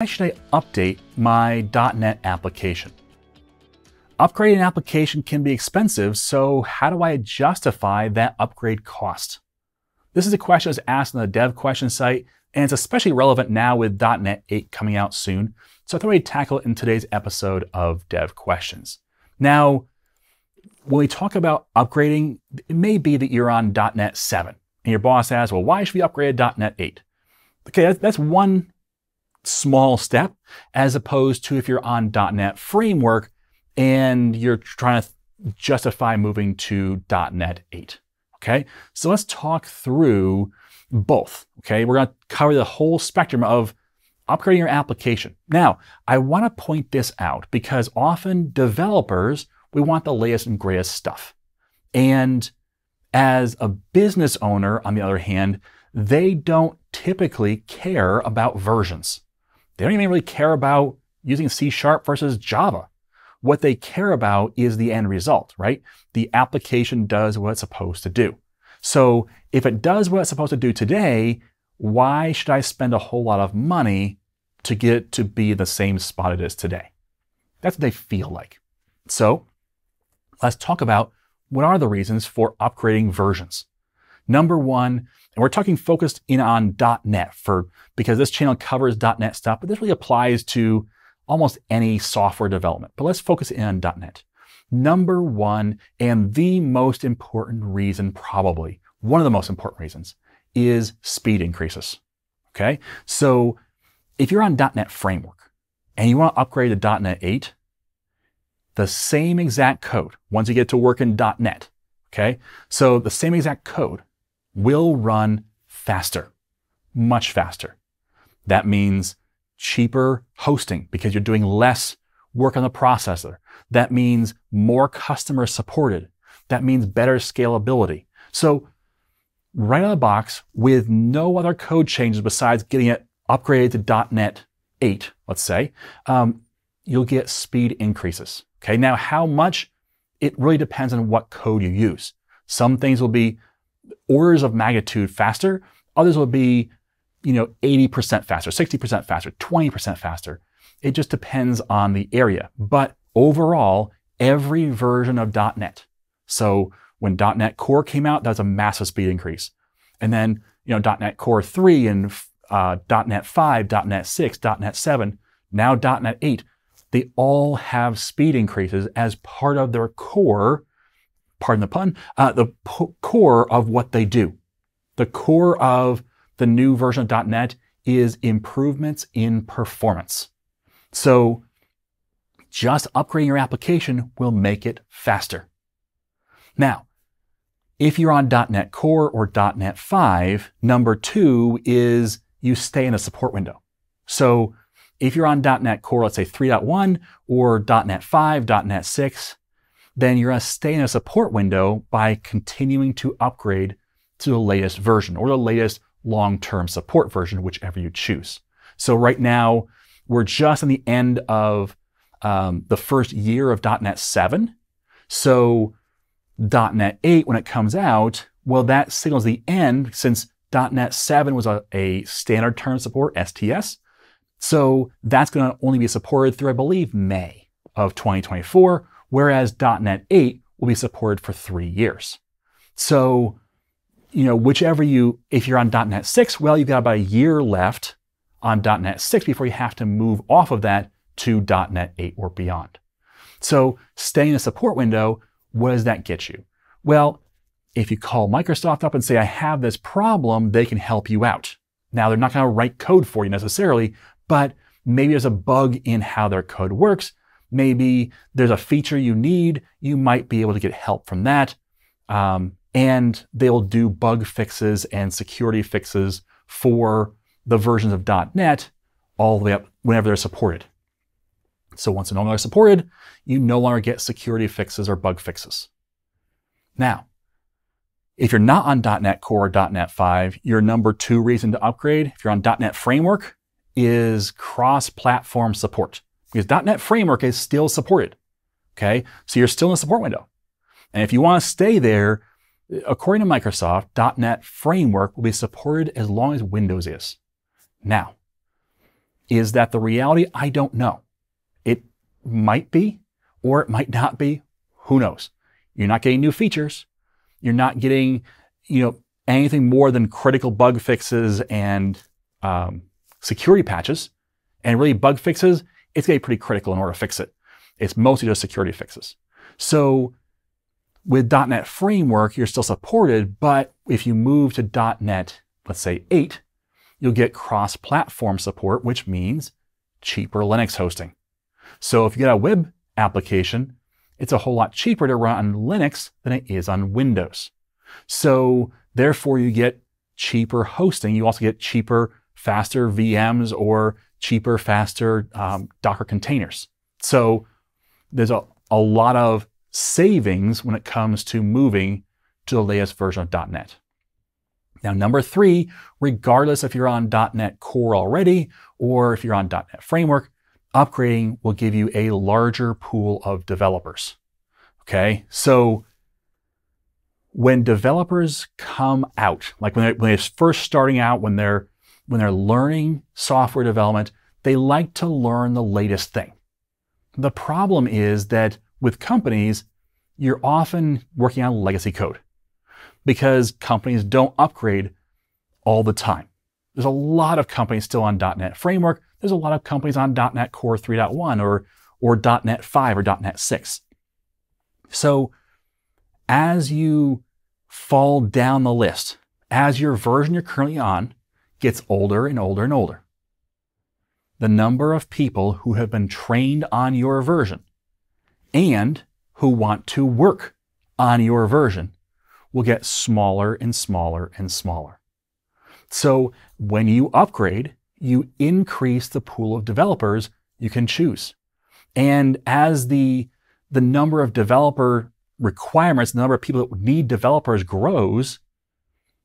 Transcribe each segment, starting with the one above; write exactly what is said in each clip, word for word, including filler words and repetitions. Why should I update my dot net application? Upgrading an application can be expensive, so how do I justify that upgrade cost? This is a question that's asked on the Dev Questions site, and it's especially relevant now with dot net eight coming out soon, so I thought we'd tackle it in today's episode of Dev Questions. Now, when we talk about upgrading, it may be that you're on dot net seven, and your boss asks, well, why should we upgrade to dot net eight? Okay, that's one small step, as opposed to if you're on dot net Framework and you're trying to justify moving to dot net eight. Okay, so let's talk through both. Okay, we're going to cover the whole spectrum of upgrading your application. Now, I want to point this out because often developers, we want the latest and greatest stuff. And as a business owner, on the other hand, they don't typically care about versions. They don't even really care about using C sharp versus Java. What they care about is the end result, right? The application does what it's supposed to do. So if it does what it's supposed to do today, why should I spend a whole lot of money to get it to be the same spot it is today? That's what they feel like. So let's talk about what are the reasons for upgrading versions. Number one, and we're talking focused in on dot net for, because this channel covers dot net stuff, but this really applies to almost any software development. But let's focus in on dot net. Number one, and the most important reason probably, one of the most important reasons, is speed increases, okay? So if you're on dot net Framework and you want to upgrade to dot net eight, the same exact code, once you get to work in dot net, okay? So the same exact code will run faster, much faster. That means cheaper hosting because you're doing less work on the processor. That means more customer supported. That means better scalability. So right out of the box with no other code changes besides getting it upgraded to dot net eight, let's say, um, you'll get speed increases. Okay, now how much? It really depends on what code you use. Some things will be orders of magnitude faster. Others will be, you know, eighty percent faster, sixty percent faster, twenty percent faster. It just depends on the area. But overall, every version of dot net. So when dot net Core came out, that was a massive speed increase. And then, you know, dot net core three and uh, dot net five, dot net six, dot net seven, now dot net eight, they all have speed increases as part of their core, pardon the pun, uh, the core of what they do. The core of the new version of dot net is improvements in performance. So just upgrading your application will make it faster. Now, if you're on dot net Core or dot net five, number two is you stay in a support window. So if you're on dot net Core, let's say three point one or dot net five, dot net six, then you're going to stay in a support window by continuing to upgrade to the latest version or the latest long-term support version, whichever you choose. So right now, we're just in the end of um, the first year of dot net seven. So dot net eight, when it comes out, well, that signals the end since dot net seven was a, a standard term support, S T S. So that's going to only be supported through, I believe, May of twenty twenty-four, whereas dot net eight will be supported for three years. So you know, whichever you, if you're on dot net six, well, you've got about a year left on dot net six before you have to move off of that to dot net eight or beyond. So staying in a support window, what does that get you? Well, if you call Microsoft up and say, I have this problem, they can help you out. Now, they're not going to write code for you necessarily, but maybe there's a bug in how their code works. Maybe there's a feature you need. You might be able to get help from that. Um, And they will do bug fixes and security fixes for the versions of dot net all the way up whenever they're supported. So once they're no longer supported, you no longer get security fixes or bug fixes. Now, if you're not on dot net Core or dot net five, your number two reason to upgrade, if you're on dot net Framework, is cross-platform support. Because dot net Framework is still supported. Okay, so you're still in the support window. And if you want to stay there, according to Microsoft, dot net Framework will be supported as long as Windows is. Now, is that the reality? I don't know. It might be, or it might not be. Who knows? You're not getting new features. You're not getting, you know, anything more than critical bug fixes and um, security patches. And really, bug fixes, it's getting pretty critical in order to fix it. It's mostly just security fixes. So with .dot NET Framework, you're still supported, but if you move to .dot NET, let's say eight, you'll get cross-platform support, which means cheaper Linux hosting. So if you get a web application, it's a whole lot cheaper to run on Linux than it is on Windows. So therefore, you get cheaper hosting. You also get cheaper, faster V Ms or cheaper, faster um, Docker containers. So there's a, a lot of savings when it comes to moving to the latest version of .dot NET. Now, number three, regardless if you're on .dot NET Core already or if you're on .dot NET Framework, upgrading will give you a larger pool of developers. Okay, so when developers come out, like when they're, when they're first starting out, when they're when they're learning software development, they like to learn the latest thing. The problem is that with companies, you're often working on legacy code because companies don't upgrade all the time. There's a lot of companies still on .dot NET Framework. There's a lot of companies on .dot NET Core three point one or, or .dot NET five or .dot NET six. So as you fall down the list, as your version you're currently on gets older and older and older, the number of people who have been trained on your version and who want to work on your version will get smaller and smaller and smaller. So when you upgrade, you increase the pool of developers you can choose. And as the, the number of developer requirements, the number of people that need developers grows,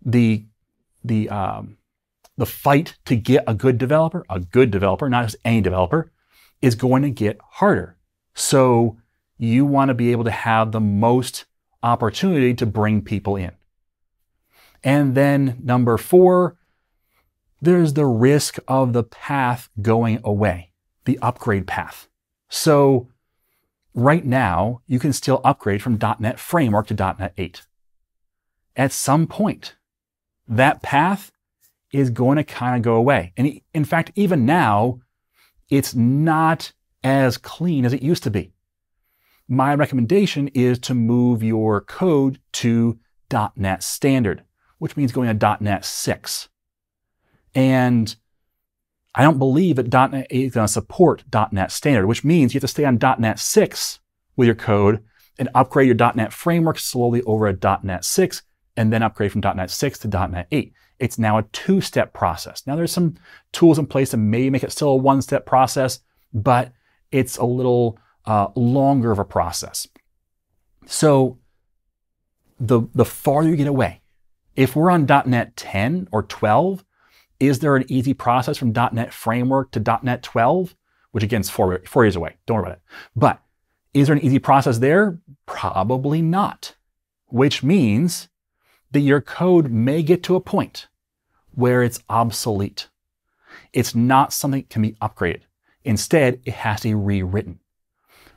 the, the, um, the fight to get a good developer, a good developer, not just any developer, is going to get harder. So you want to be able to have the most opportunity to bring people in. And then number four, there's the risk of the path going away, the upgrade path. So right now, you can still upgrade from .dot NET Framework to .dot NET eight. At some point, that path is going to kind of go away. And in fact, even now, it's not as clean as it used to be. My recommendation is to move your code to .dot NET Standard, which means going to .dot NET six. And I don't believe that .dot NET eight is going to support .dot NET Standard, which means you have to stay on .dot NET six with your code and upgrade your .dot NET Framework slowly over to .dot NET six, and then upgrade from .dot NET six to .dot NET eight. It's now a two-step process. Now, there's some tools in place to maybe make it still a one-step process, but it's a little uh, longer of a process. So the, the farther you get away, if we're on .dot NET ten or twelve, is there an easy process from .dot NET Framework to .dot NET twelve, which again is four, four years away, don't worry about it. But is there an easy process there? Probably not, which means that your code may get to a point where it's obsolete. It's not something that can be upgraded. Instead, it has to be rewritten.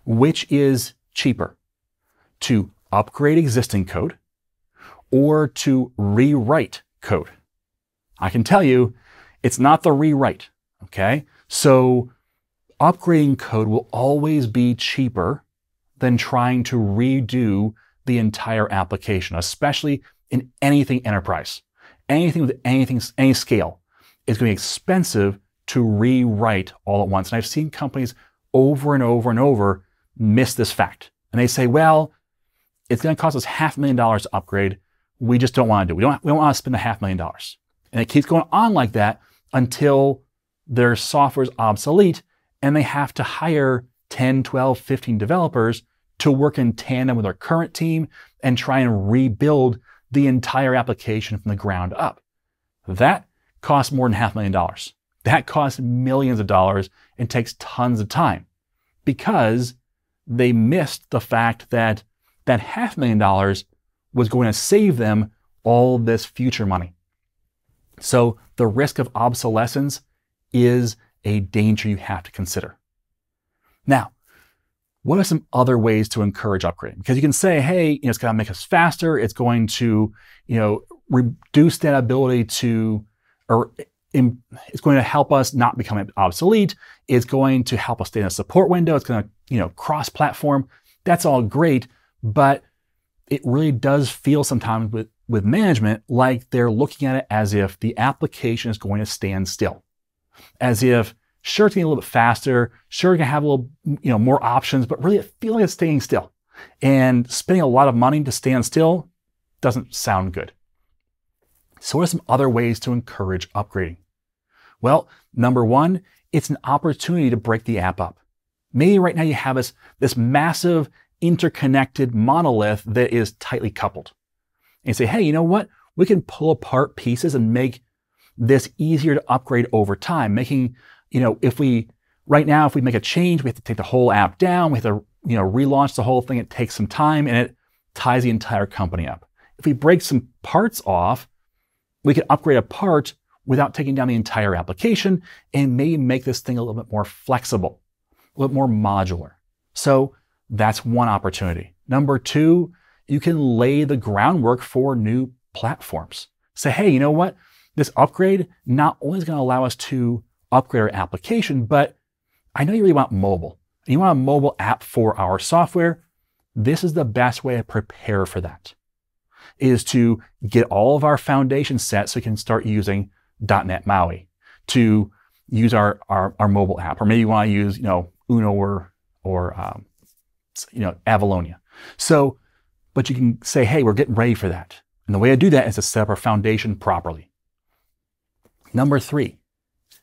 Which is cheaper, to upgrade existing code or to rewrite code? I can tell you, it's not the rewrite, okay? So upgrading code will always be cheaper than trying to redo the entire application, especially in anything enterprise. Anything with anything, any scale is going to be expensive to rewrite all at once. And I've seen companies over and over and over miss this fact. And they say, well, it's going to cost us half a million dollars to upgrade. We just don't want to do it. We don't, we don't want to spend the half million dollars. And it keeps going on like that until their software is obsolete and they have to hire ten, twelve, fifteen developers to work in tandem with their current team and try and rebuild the entire application from the ground up. That costs more than half a million dollars. That costs millions of dollars and takes tons of time because they missed the fact that that half million dollars was going to save them all this future money. So the risk of obsolescence is a danger you have to consider. Now, what are some other ways to encourage upgrading? Because you can say, hey, you know, it's going to make us faster. It's going to, you know, reduce that ability to, or it's going to help us not become obsolete. It's going to help us stay in a support window. It's going to, you know, cross-platform. That's all great, but it really does feel sometimes with, with management like they're looking at it as if the application is going to stand still, as if sure it's getting a little bit faster, sure you can have a little, you know, more options, but really it feels like it's staying still. And spending a lot of money to stand still doesn't sound good. So what are some other ways to encourage upgrading? Well, number one, it's an opportunity to break the app up. Maybe right now you have this, this massive interconnected monolith that is tightly coupled. And you say, hey, you know what? We can pull apart pieces and make this easier to upgrade over time, making, you know, if we, right now, if we make a change, we have to take the whole app down, we have to, you know, relaunch the whole thing. It takes some time and it ties the entire company up. If we break some parts off, we can upgrade a part without taking down the entire application and maybe make this thing a little bit more flexible, a little more modular. So that's one opportunity. Number two, you can lay the groundwork for new platforms. Say, hey, you know what? This upgrade not only is going to allow us to upgrade our application, but I know you really want mobile. You want a mobile app for our software. This is the best way to prepare for that, is to get all of our foundation set so we can start using .NET MAUI to use our, our, our mobile app. Or maybe you want to use, you know, Uno or, or um, you know, Avalonia. So, but you can say, hey, we're getting ready for that. And the way to do that is to set up our foundation properly. Number three,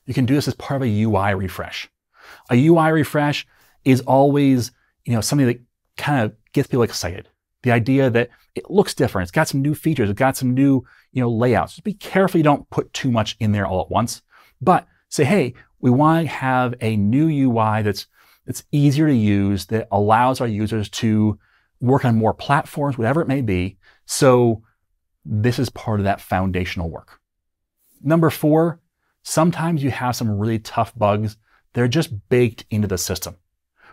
you can do this as part of a U I refresh. A U I refresh is always, you know, something that kind of gets people excited. The idea that it looks different, it's got some new features, it's got some new, you know, layouts. Just be careful you don't put too much in there all at once, but say, hey, we want to have a new U I that's, that's easier to use, that allows our users to work on more platforms, whatever it may be. So this is part of that foundational work. Number four, sometimes you have some really tough bugs. They're just baked into the system,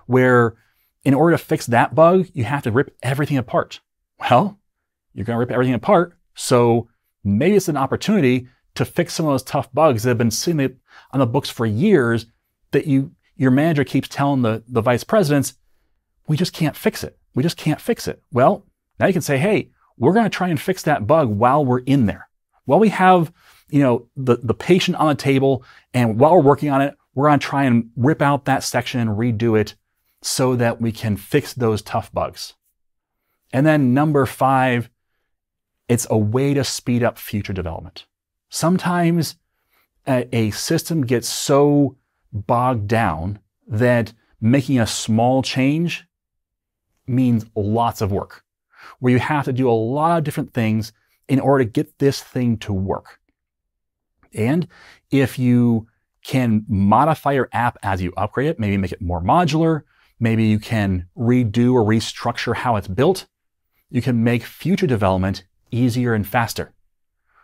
where in order to fix that bug, you have to rip everything apart. Well, you're going to rip everything apart, so maybe it's an opportunity to fix some of those tough bugs that have been sitting on the books for years that you, your manager keeps telling the, the vice presidents, we just can't fix it. We just can't fix it. Well, now you can say, hey, we're going to try and fix that bug while we're in there. While we have, you know, the, the patient on the table, and while we're working on it, we're going to try and rip out that section and redo it, so that we can fix those tough bugs. And then number five, it's a way to speed up future development. Sometimes a, a system gets so bogged down that making a small change means lots of work, where you have to do a lot of different things in order to get this thing to work. And if you can modify your app as you upgrade it, maybe make it more modular, maybe you can redo or restructure how it's built. You can make future development easier and faster,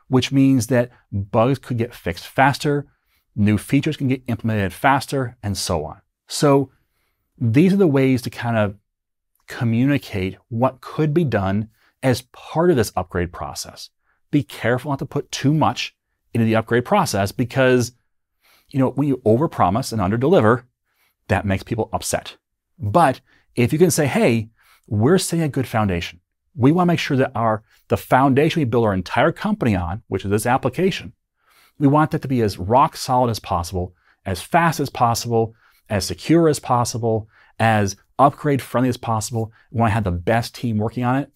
which means that bugs could get fixed faster, new features can get implemented faster, and so on. So these are the ways to kind of communicate what could be done as part of this upgrade process. Be careful not to put too much into the upgrade process, because, you know, when you overpromise and underdeliver, that makes people upset. But if you can say, hey, we're setting a good foundation. We want to make sure that our the foundation we build our entire company on, which is this application, we want that to be as rock solid as possible, as fast as possible, as secure as possible, as upgrade friendly as possible. We want to have the best team working on it.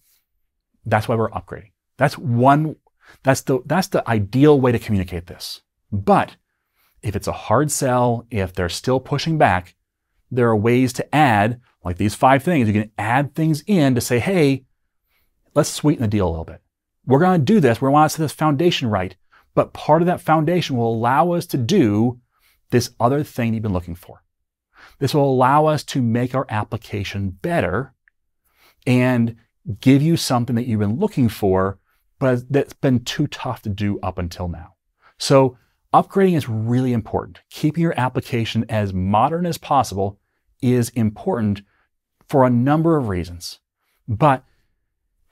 That's why we're upgrading. That's one, that's the that's the ideal way to communicate this. But if it's a hard sell, if they're still pushing back, there are ways to add, like these five things, you can add things in to say, hey, let's sweeten the deal a little bit. We're going to do this. We want to set this foundation right. But part of that foundation will allow us to do this other thing you've been looking for. This will allow us to make our application better and give you something that you've been looking for, but that's been too tough to do up until now. So Upgrading is really important. Keeping your application as modern as possible is important for a number of reasons, but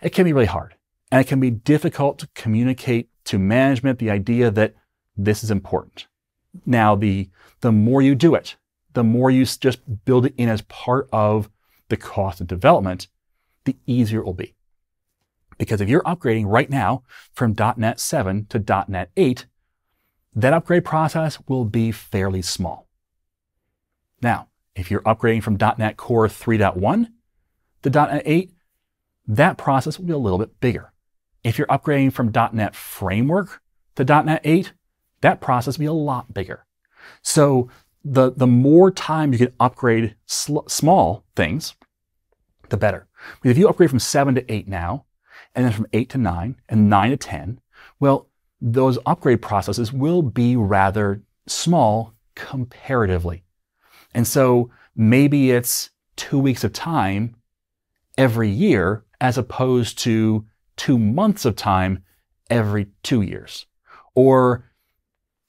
it can be really hard and it can be difficult to communicate to management the idea that this is important. Now, the, the more you do it, the more you just build it in as part of the cost of development, the easier it will be. Because if you're upgrading right now from dot NET seven to dot NET eight, that upgrade process will be fairly small. Now, if you're upgrading from dot NET Core three point one to dot NET eight, that process will be a little bit bigger. If you're upgrading from dot NET Framework to dot NET eight, that process will be a lot bigger. So the, the more time you can upgrade small things, the better. But if you upgrade from seven to eight now, and then from eight to nine, and nine to ten, well, those upgrade processes will be rather small comparatively. And so maybe it's two weeks of time every year as opposed to two months of time every two years, or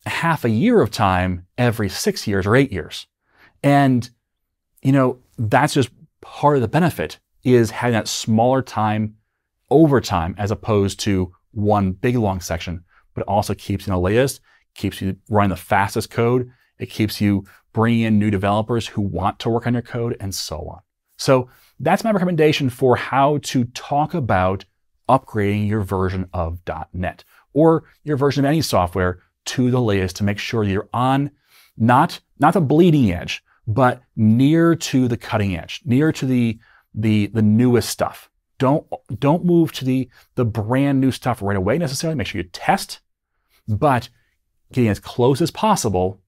half a year of time every six years or eight years. And, you know, that's just part of the benefit, is having that smaller time over time as opposed to one big long section. But it also keeps you in the latest, keeps you running the fastest code. It keeps you bringing in new developers who want to work on your code, and so on. So that's my recommendation for how to talk about upgrading your version of dot NET or your version of any software to the latest, to make sure you're on not, not the bleeding edge, but near to the cutting edge, near to the, the, the newest stuff. Don't, don't move to the, the brand new stuff right away necessarily. Make sure you test. But getting as close as possible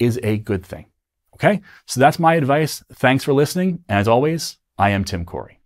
is a good thing. Okay? So that's my advice. Thanks for listening. And as always, I am Tim Corey.